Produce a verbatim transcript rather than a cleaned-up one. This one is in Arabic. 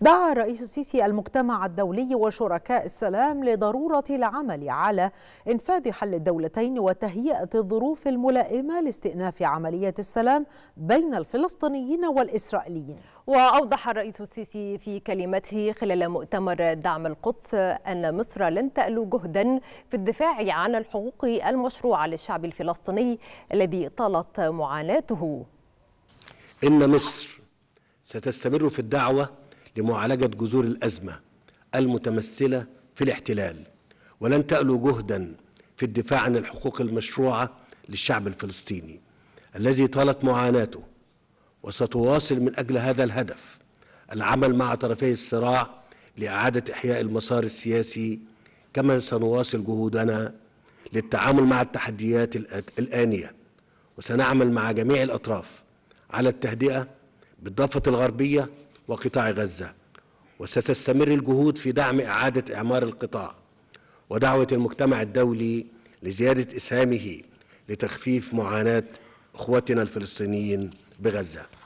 دعا الرئيس السيسي المجتمع الدولي وشركاء السلام لضرورة العمل على إنفاذ حل الدولتين وتهيئة الظروف الملائمة لاستئناف عملية السلام بين الفلسطينيين والإسرائيليين. وأوضح الرئيس السيسي في كلمته خلال مؤتمر دعم القدس أن مصر لن تألو جهدا في الدفاع عن الحقوق المشروعة للشعب الفلسطيني الذي طالت معاناته. إن مصر ستستمر في الدعوة لمعالجة جذور الأزمة المتمثلة في الاحتلال، ولن تألو جهدا في الدفاع عن الحقوق المشروعة للشعب الفلسطيني الذي طالت معاناته، وستواصل من أجل هذا الهدف العمل مع طرفي الصراع لإعادة إحياء المسار السياسي، كما سنواصل جهودنا للتعامل مع التحديات الآنية، وسنعمل مع جميع الأطراف على التهدئة بالضفة الغربية وقطاع غزة، وستستمر الجهود في دعم إعادة إعمار القطاع ودعوة المجتمع الدولي لزيادة إسهامه لتخفيف معاناة إخوتنا الفلسطينيين بغزة.